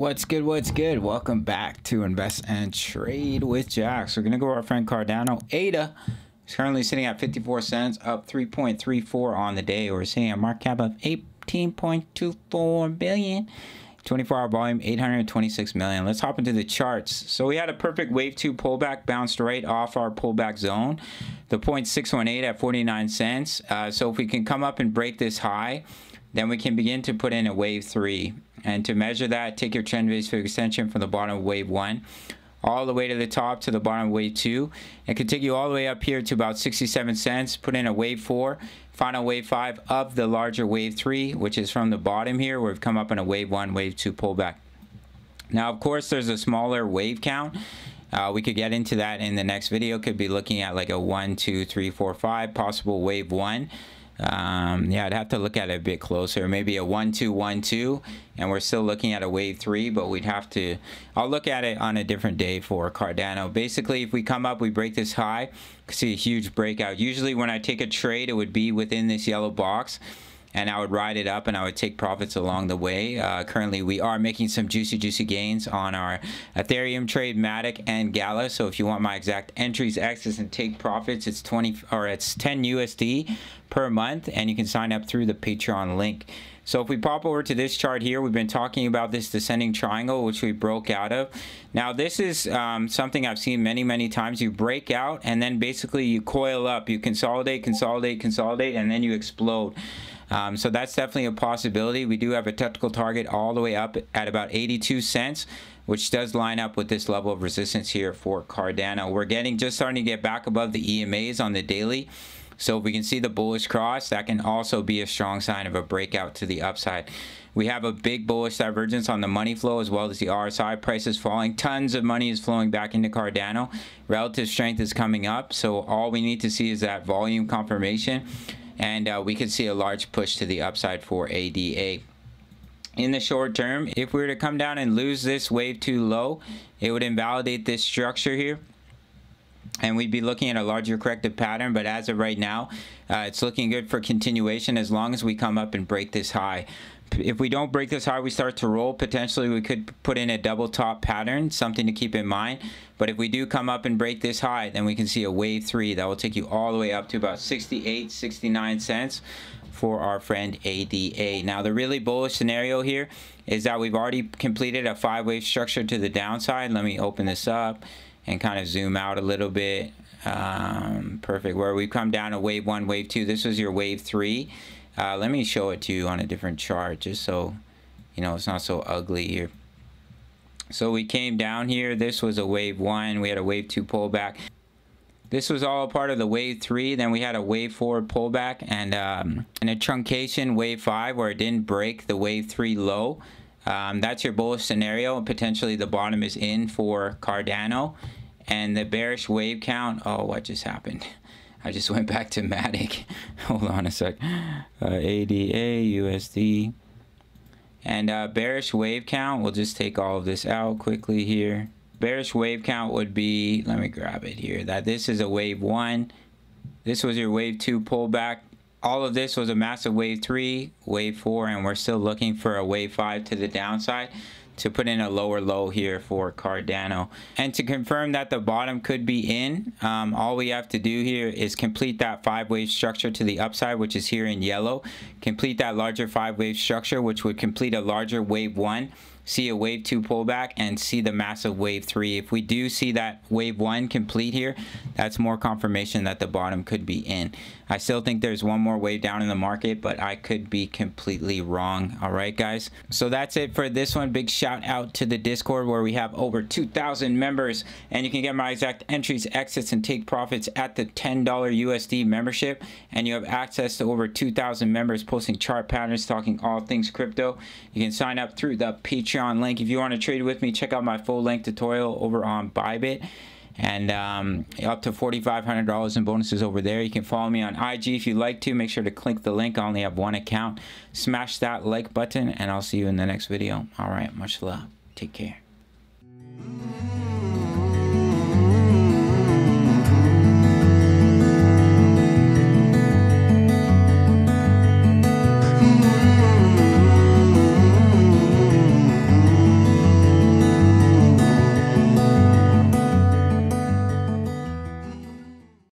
What's good? What's good? Welcome back to Invest and Trade with Jax. We're going to go with our friend Cardano. ADA is currently sitting at 54 cents, up 3.34 on the day. We're seeing a market cap of 18.24 billion. 24-hour volume, 826 million. Let's hop into the charts. So we had a perfect wave 2 pullback, bounced right off our pullback zone, the 0.618 at 49 cents. So if we can come up and break this high, then we can begin to put in a wave 3. And to measure that, take your trend base figure extension from the bottom of wave 1 all the way to the top to the bottom of wave 2. It could take you all the way up here to about 67 cents, put in a wave 4, final wave 5 of the larger wave 3, which is from the bottom here where we've come up in a wave 1, wave 2 pullback. Now, of course, there's a smaller wave count. We could get into that in the next video. Could be looking at like a 1, 2, 3, 4, 5 possible wave 1. Yeah, I'd have to look at it a bit closer. Maybe a 1-2-1-2, and we're still looking at a wave 3, but we'd have to, I'll look at it on a different day for Cardano. Basically, if we come up, we break this high, see a huge breakout. Usually when I take a trade, it would be within this yellow box, and I would ride it up and I would take profits along the way. Currently, we are making some juicy gains on our Ethereum trade, Matic, and Gala. So if you want my exact entries, exits, and take profits, it's 10 USD per month, and you can sign up through the Patreon link. So if we pop over to this chart here, we've been talking about this descending triangle, which we broke out of. Now, this is something I've seen many times. You break out, and then basically you coil up. You consolidate, and then you explode. So that's definitely a possibility. We do have a technical target all the way up at about 82 cents, which does line up with this level of resistance here for Cardano. We're getting just starting to get back above the EMAs on the daily. So if we can see the bullish cross, that can also be a strong sign of a breakout to the upside. We have a big bullish divergence on the money flow as well as the RSI prices falling. Tons of money is flowing back into Cardano. Relative strength is coming up. So all we need to see is that volume confirmation, and we could see a large push to the upside for ADA. In the short term, if we were to come down and lose this wave 2 low, it would invalidate this structure here, and we'd be looking at a larger corrective pattern. But as of right now, it's looking good for continuation as long as we come up and break this high. If we don't break this high, we start to roll. Potentially, we could put in a double top pattern, something to keep in mind. But if we do come up and break this high, then we can see a wave 3 that will take you all the way up to about 68, 69 cents for our friend ADA. Now, the really bullish scenario here is that we've already completed a 5-wave structure to the downside. Let me open this up and kind of zoom out a little bit. Perfect. Where we've come down to wave 1, wave 2. This was your wave 3. Let me show it to you on a different chart just so you know it's not so ugly here. So we came down here. This was a wave 1. We had a wave 2 pullback. This was all a part of the wave 3. Then we had a wave 4 pullback and a truncation wave 5 where it didn't break the wave 3 low. That's your bullish scenario, and potentially the bottom is in for Cardano. And the bearish wave count, oh, what just happened? I just went back to Matic. Hold on a sec. ADA, USD. And bearish wave count, we'll just take all of this out quickly here. Bearish wave count would be, let me grab it here, that this is a wave 1. This was your wave 2 pullback. All of this was a massive wave 3, wave 4, and we're still looking for a wave 5 to the downside to put in a lower low here for Cardano. And to confirm that the bottom could be in, all we have to do here is complete that 5-wave structure to the upside, which is here in yellow. Complete that larger 5-wave structure, which would complete a larger wave 1, see a wave 2 pullback, and see the massive wave 3. If we do see that wave 1 complete here, that's more confirmation that the bottom could be in. I still think there's one more wave down in the market, but I could be completely wrong. All right, guys, so that's it for this one. Big shout out to the Discord where we have over 2,000 members, and you can get my exact entries, exits, and take profits at the $10 USD membership, and you have access to over 2,000 members posting chart patterns, talking all things crypto. You can sign up through the Patreon link. If you want to trade with me, check out my full length tutorial over on Bybit, and up to $4,500 in bonuses over there. You can follow me on IG if you'd like to. Make sure to click the link. I only have one account. Smash that like button, and I'll see you in the next video. All right, much love. Take care.